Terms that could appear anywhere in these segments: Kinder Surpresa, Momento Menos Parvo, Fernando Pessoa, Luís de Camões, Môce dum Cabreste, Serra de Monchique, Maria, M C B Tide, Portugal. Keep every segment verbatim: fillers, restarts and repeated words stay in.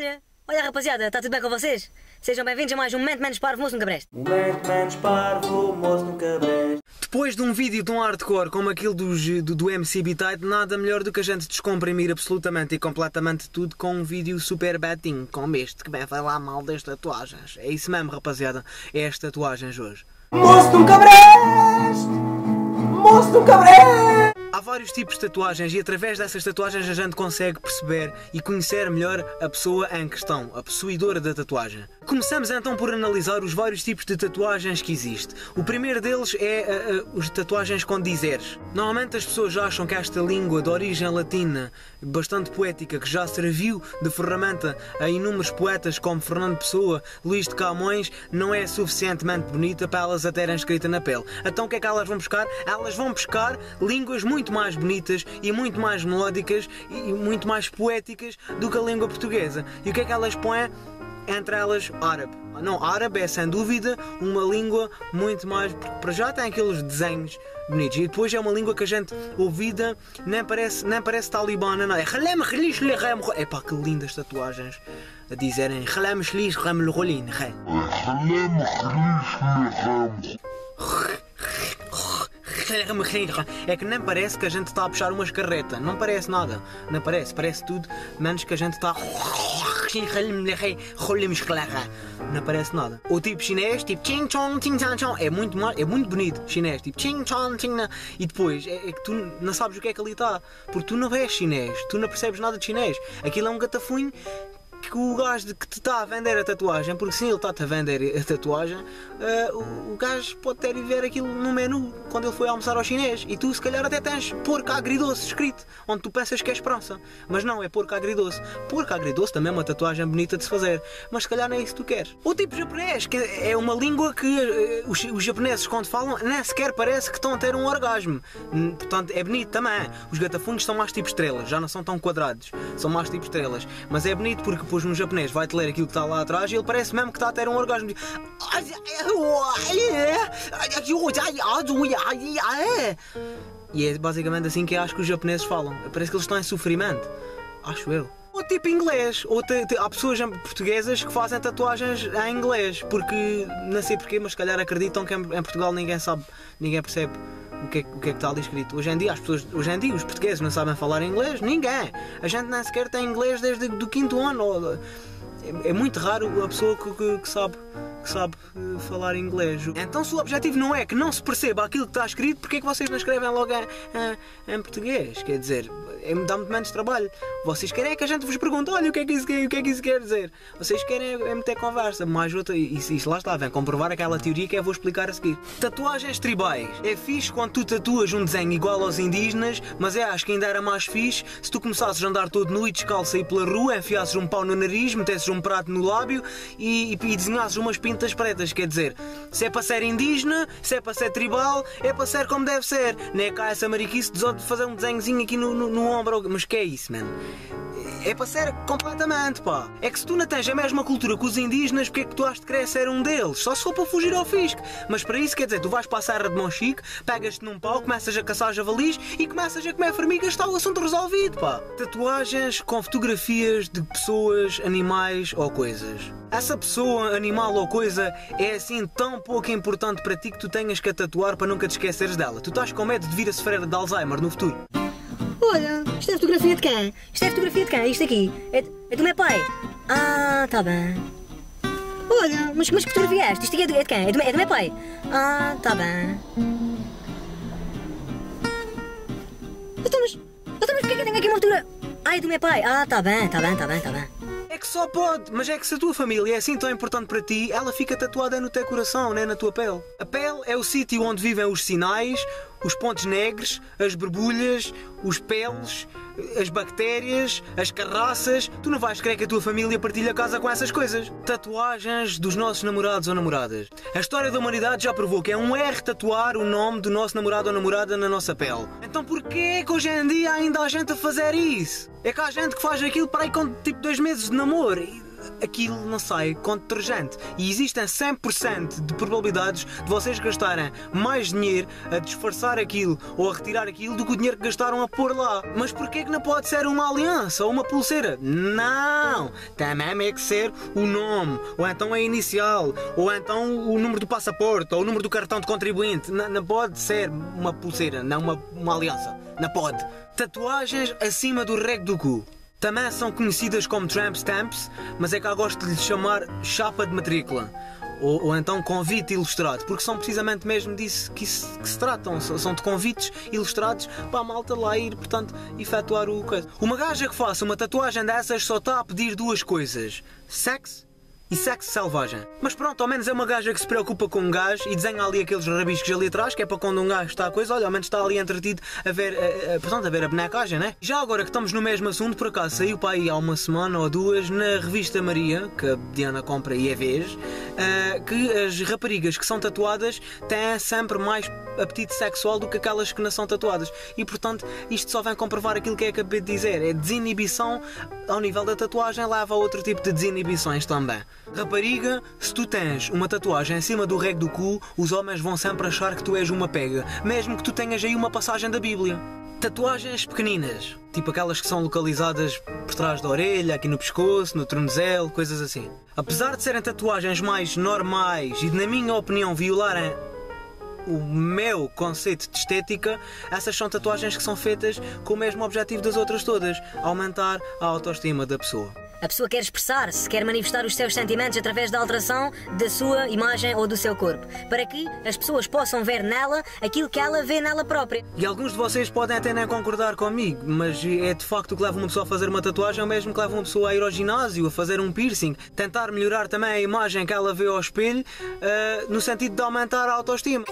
Olha, olha rapaziada, está tudo bem com vocês? Sejam bem-vindos a mais um Momento Menos Parvo, Môce dum Cabreste. Momento Menos Parvo, Môce dum Cabreste. Depois de um vídeo tão hardcore como aquele dos, do, do M C B Tide, nada melhor do que a gente descomprimir absolutamente e completamente tudo com um vídeo super batinho, como este, que vai falar mal das tatuagens. É isso mesmo, rapaziada, é as tatuagens hoje. Môce dum Cabreste! Môce dum Cabreste! Há vários tipos de tatuagens e através dessas tatuagens a gente consegue perceber e conhecer melhor a pessoa em questão, a possuidora da tatuagem. Começamos então por analisar os vários tipos de tatuagens que existem. O primeiro deles é uh, uh, os tatuagens com dizeres. Normalmente as pessoas acham que esta língua de origem latina, bastante poética, que já serviu de ferramenta a inúmeros poetas como Fernando Pessoa, Luís de Camões, não é suficientemente bonita para elas a terem escrita na pele. Então o que é que elas vão buscar? Elas vão buscar línguas muito mais bonitas e muito mais melódicas e muito mais poéticas do que a língua portuguesa. E o que é que elas põem? Entre elas, árabe. Não, árabe é sem dúvida uma língua muito mais... Para já tem aqueles desenhos bonitos. E depois é uma língua que a gente ouvida nem parece, nem parece talibana, não é? Epá, que lindas tatuagens a dizerem... É que nem parece que a gente está a puxar umas carretas, não parece nada, não parece, parece tudo, menos que a gente está... Não parece nada. O tipo chinês, tipo... É muito, é muito bonito, chinês, tipo... E depois, é, é que tu não sabes o que é que ali está, porque tu não és chinês, tu não percebes nada de chinês, aquilo é um gatafunho... que o gajo que te está a vender a tatuagem, porque se ele está-te a vender a tatuagem, uh, o, o gajo pode ter ido ver aquilo no menu, quando ele foi almoçar ao chinês, e tu se calhar até tens porco agridoce escrito, onde tu pensas que é esperança, mas não, é porco agridoce. Porco agridoce também é uma tatuagem bonita de se fazer, mas se calhar não é isso que tu queres. O tipo japonês, que é uma língua que uh, os, os japoneses quando falam, nem sequer parece que estão a ter um orgasmo, portanto é bonito também. Os gatafunhos são mais tipo estrelas, já não são tão quadrados, são mais tipo estrelas, mas é bonito porque depois um japonês vai-te ler aquilo que está lá atrás e ele parece mesmo que está a ter um orgasmo. E é basicamente assim que eu acho que os japoneses falam. Parece que eles estão em sofrimento. Acho eu. Ou tipo inglês, ou te, te, há pessoas portuguesas que fazem tatuagens em inglês, porque não sei porquê, mas se calhar acreditam que em, em Portugal ninguém sabe, ninguém percebe o que, é, o que é que está ali escrito. Hoje em dia, as pessoas, hoje em dia os portugueses não sabem falar inglês, ninguém. A gente nem sequer tem inglês desde o quinto ano. É, é muito raro a pessoa que, que, que sabe... que sabe uh, falar inglês. Então se o objetivo não é que não se perceba aquilo que está escrito, porque é que vocês não escrevem logo em, em, em português? Quer dizer, é, dá muito menos trabalho. Vocês querem é que a gente vos pergunte, olha, o que é que isso, o que é que isso quer dizer? Vocês querem é meter conversa, mais outra, e isso, isso lá está, vem comprovar aquela teoria que eu vou explicar a seguir. Tatuagens tribais. É fixe quando tu tatuas um desenho igual aos indígenas, mas é, acho que ainda era mais fixe se tu começasses a andar todo nu e descalço aí pela rua, enfiasses um pau no nariz, metesses um prato no lábio e, e, e desenhasses umas pintas pretas. Quer dizer, se é para ser indígena, se é para ser tribal, é para ser como deve ser. Não é cá essa mariquice de fazer um desenhozinho aqui no, no, no ombro. Mas que é isso, mano? É para ser completamente, pá. É que se tu não tens a mesma cultura que os indígenas, porque é que tu has de querer ser um deles? Só se for para fugir ao fisco. Mas para isso, quer dizer, tu vais para a Serra de Monchique, pegas-te num pau, começas a caçar javalis e começas a comer formigas, está o assunto resolvido, pá. Tatuagens com fotografias de pessoas, animais ou coisas. Essa pessoa, animal ou coisa é assim tão pouco importante para ti que tu tenhas que a tatuar para nunca te esqueceres dela. Tu estás com medo de vir a sofrer de Alzheimer no futuro. Olha, isto é fotografia de quem? Isto é fotografia de quem? Isto aqui? É, é do meu pai? Ah, tá bem. Olha, mas, mas que fotografia é esta? Isto aqui é de, é de quem? É do, é do meu pai? Ah, tá bem. Então, mas, então, mas porquê é que eu tenho aqui uma fotografia? Ah, é do meu pai? Ah, tá bem, tá bem, tá bem, tá bem. É que só pode, mas é que se a tua família é assim tão importante para ti, ela fica tatuada no teu coração, não é na tua pele. A pele é o sítio onde vivem os sinais, os pontos negros, as borbulhas, os peles, as bactérias, as carraças. Tu não vais querer que a tua família partilhe a casa com essas coisas. Tatuagens dos nossos namorados ou namoradas. A história da humanidade já provou que é um erro tatuar o nome do nosso namorado ou namorada na nossa pele. Então porquê que hoje em dia ainda há gente a fazer isso? É que há gente que faz aquilo para aí com tipo dois meses de namoro. aquilo não sai contagiante. E existem cem por cento de probabilidades de vocês gastarem mais dinheiro a disfarçar aquilo ou a retirar aquilo do que o dinheiro que gastaram a pôr lá. Mas porquê que não pode ser uma aliança ou uma pulseira? Não! Também é que ser o nome, ou então a inicial, ou então o número do passaporte, ou o número do cartão de contribuinte. Não, não pode ser uma pulseira, não uma, uma aliança. Não pode. Tatuagens acima do rego do cu. Também são conhecidas como tramp stamps, mas é que eu gosto de lhes chamar chapa de matrícula. Ou, ou então convite ilustrado, porque são precisamente mesmo disso que, isso, que se tratam, são de convites ilustrados para a malta lá ir, portanto, efetuar o coisa. Uma gaja que faça uma tatuagem dessas só está a pedir duas coisas: sexo e sexo selvagem. Mas pronto, ao menos é uma gaja que se preocupa com um gajo e desenha ali aqueles rabiscos ali atrás, que é para quando um gajo está a coisa, olha, ao menos está ali entretido a ver a, a, portanto, a ver a bonecagem, né? Já agora que estamos no mesmo assunto, por acaso saiu para aí há uma semana ou duas na revista Maria, que a Diana compra e é vez, uh, que as raparigas que são tatuadas têm sempre mais apetite sexual do que aquelas que não são tatuadas. E portanto, isto só vem comprovar aquilo que eu acabei de dizer, é desinibição ao nível da tatuagem leva a outro tipo de desinibições também. Rapariga, se tu tens uma tatuagem em cima do rego do cu, os homens vão sempre achar que tu és uma pega, mesmo que tu tenhas aí uma passagem da Bíblia. Tatuagens pequeninas, tipo aquelas que são localizadas por trás da orelha, aqui no pescoço, no tornozelo, coisas assim. Apesar de serem tatuagens mais normais e, na minha opinião, violarem o meu conceito de estética, essas são tatuagens que são feitas com o mesmo objetivo das outras todas: aumentar a autoestima da pessoa. A pessoa quer expressar-se, quer manifestar os seus sentimentos através da alteração da sua imagem ou do seu corpo, para que as pessoas possam ver nela aquilo que ela vê nela própria. E alguns de vocês podem até nem concordar comigo, mas é de facto o que leva uma pessoa a fazer uma tatuagem, ou mesmo que leva uma pessoa a ir ao ginásio, a fazer um piercing, tentar melhorar também a imagem que ela vê ao espelho, uh, no sentido de aumentar a autoestima.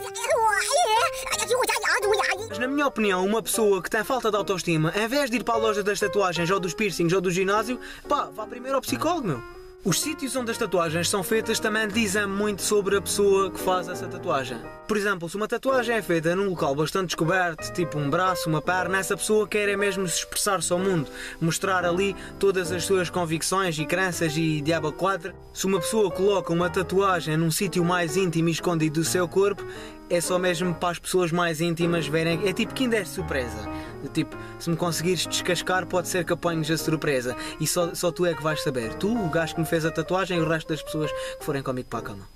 Mas na minha opinião, uma pessoa que tem falta de autoestima, em vez de ir para a loja das tatuagens, ou dos piercings, ou do ginásio, pá, vá primeiro ao psicólogo, meu. Os sítios onde as tatuagens são feitas também dizem muito sobre a pessoa que faz essa tatuagem. Por exemplo, se uma tatuagem é feita num local bastante descoberto, tipo um braço, uma perna, essa pessoa quer é mesmo se expressar-se ao mundo, mostrar ali todas as suas convicções e crenças e diabo quatro. Se uma pessoa coloca uma tatuagem num sítio mais íntimo e escondido do seu corpo, é só mesmo para as pessoas mais íntimas verem. É tipo Kinder Surpresa. Tipo, se me conseguires descascar, pode ser que apanhes a surpresa. E só, só tu é que vais saber. Tu, o gajo que me fez a tatuagem, e o resto das pessoas que forem comigo para a cama.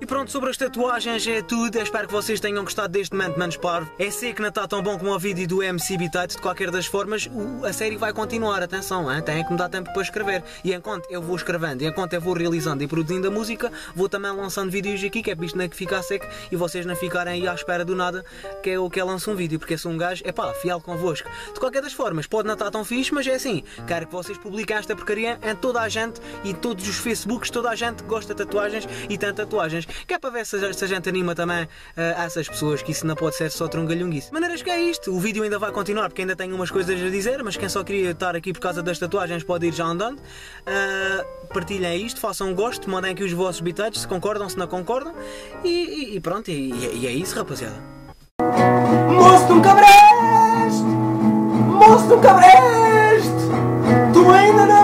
E pronto, sobre as tatuagens é tudo. Eu espero que vocês tenham gostado deste Momento Menos Parvo. É sei que não está tão bom como o vídeo do M C B Tide. De qualquer das formas, a série vai continuar. Atenção, hein? Tem que me dar tempo para escrever. E enquanto eu vou escrevendo, enquanto eu vou realizando e produzindo a música, vou também lançando vídeos aqui, que é bicho não que ficar seco e vocês não ficarem aí à espera do nada que eu, que eu lanço um vídeo, porque eu sou um gajo, é pá, fiel convosco. De qualquer das formas, pode não estar tão fixe, mas é assim. Quero que vocês publiquem esta porcaria em toda a gente e todos os Facebooks, toda a gente que gosta de tatuagens e tem tatuagens. Que é para ver se a gente anima também uh, essas pessoas, que isso não pode ser só trongalhunguice. Maneiras que é isto, o vídeo ainda vai continuar porque ainda tenho umas coisas a dizer, mas quem só queria estar aqui por causa das tatuagens pode ir já andando. Uh, partilhem isto, façam um gosto, mandem aqui os vossos bitates, se concordam, se não concordam. E, e, e pronto, e, e é isso, rapaziada. Môce dum Cabreste, Môce dum Cabreste, tu ainda não